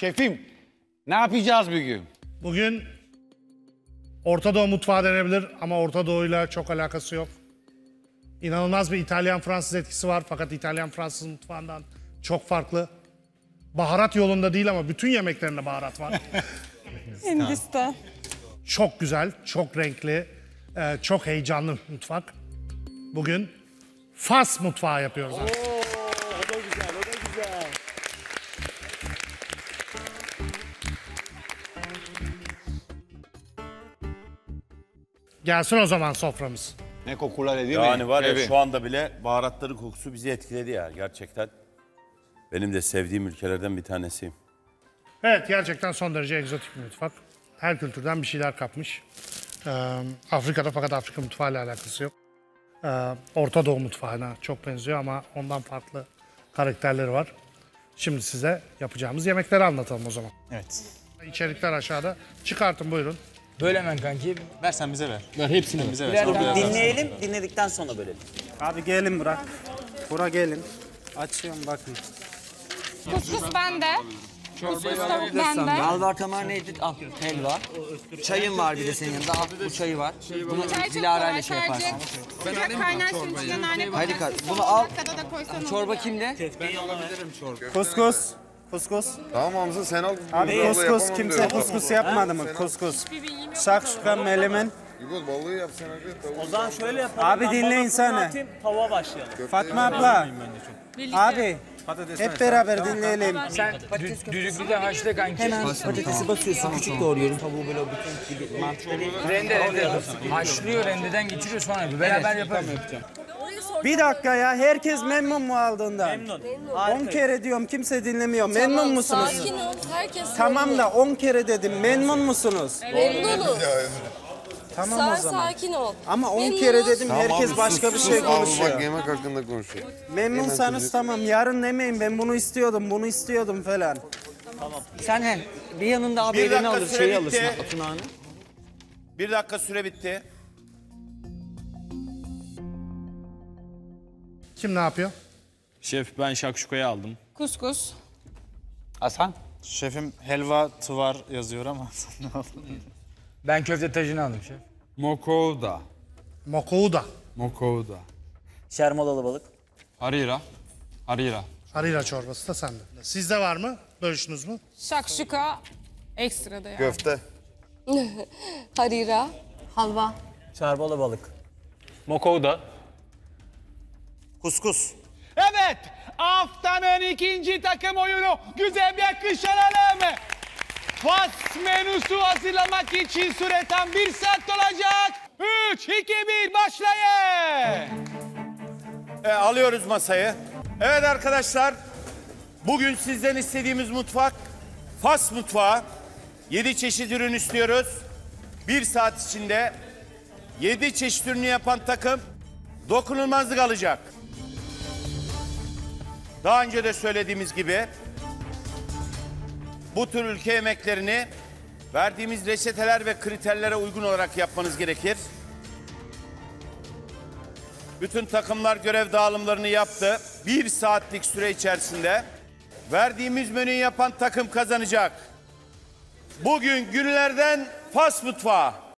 Şefim, ne yapacağız bugün? Bugün Orta Doğu mutfağı denebilir ama Orta Doğu'yla çok alakası yok. İnanılmaz bir İtalyan-Fransız etkisi var fakat İtalyan-Fransız mutfağından çok farklı. Baharat yolunda değil ama bütün yemeklerinde baharat var. Hindistan. Çok güzel, çok renkli, çok heyecanlı mutfak. Bugün Fas mutfağı yapıyoruz. Oo, o da güzel, o da güzel. Gelsin o zaman soframız. Ne kokular ediyor? Yani var ya, şu anda bile baharatların kokusu bizi etkiledi ya gerçekten. Benim de sevdiğim ülkelerden bir tanesiyim. Evet, gerçekten son derece egzotik bir mutfak. Her kültürden bir şeyler kapmış. Afrika'da, fakat Afrika mutfağıyla alakası yok. Orta Doğu mutfağına çok benziyor ama ondan farklı karakterleri var. Şimdi size yapacağımız yemekleri anlatalım o zaman. Evet. İçerikler aşağıda. Çıkartın buyurun. Bölemen kanki. Versen bize ver. Ver hepsini bize ver. Dinleyelim, dinledikten sonra bölelim. Abi gelin Burak. Burak gelin. Açıyorum bakın. Kuskus bende. Kuskus tavuk bende. Yalvartamar neydi? Al helva. Çayın var bir de senin yanında. Al bu çayı var. Bunu Dilara ile şey yaparsın. Sıcak kaynar suyun içine nane koyarsın. Bunu al. Çorba kimde? Ben alabilirim çorba. Kuskus. Kuskus. Tamam Hamza sen al. Abi kuskus kimse kuskus yapmadı mı? Kuskus. Şakşuka melemen. O zaman şöyle yapalım. Abi dinle insanı. Tava başlayalım. Fatma abla. Abi. Hep beraber dinleyelim. Sen düdüklü de haşla kanki. Hemen patatesi basıyorsun, küçük doğruyorum. Tavuğu böyle bütün gibi mantıklı. Rende. Haşlıyor, rendeden geçiriyor sonra. Beraber yaparım. Bir dakika ya, herkes memnun mu aldığından? Memnun. 10 kere diyorum, kimse dinlemiyor. Memnun musunuz? Sakin ol, herkes tamam da 10 kere dedim, memnun musunuz? Memnunuz. Tamam o zaman. Sakin ol. Ama 10 kere dedim, tamam, herkes başka bir şey konuşuyor. Bak, yemek hakkında konuşuyor. Memnunsanız tamam, yarın demeyin ben bunu istiyordum, bunu istiyordum falan. Tamam. Sen he, bir yanında haberini alır, şeyi alırsın Atunağ'ını. 1 dakika süre bitti. Kim ne yapıyor? Şef, ben şakşukayı aldım. Kuskus. Hasan? Şefim helva tıvar yazıyor ama Hasan ne aldın? Ben köfte tajını aldım şef. Mouqouda. Mouqouda. Mouqouda. Şermolalı balık. Harira. Harira. Harira çorbası da sende. Sizde var mı? Bölüşünüz mü? Şakşuka ekstra da yani. Köfte. Harira. Halva. Şermolalı balık. Mouqouda. Kuskus. Evet, haftanın ikinci takım oyunu güzel bir akışlanalım. Fas menüsü hazırlamak için süre tam 1 saat olacak. 3, 2, 1 başlayın. Alıyoruz masayı. Evet arkadaşlar, bugün sizden istediğimiz mutfak Fas mutfağı. 7 çeşit ürün istiyoruz. 1 saat içinde 7 çeşit ürünü yapan takım dokunulmazlık alacak. Daha önce de söylediğimiz gibi bu tür ülke yemeklerini verdiğimiz reçeteler ve kriterlere uygun olarak yapmanız gerekir. Bütün takımlar görev dağılımlarını yaptı. 1 saatlik süre içerisinde verdiğimiz menüyü yapan takım kazanacak. Bugün günlerden Fas mutfağı.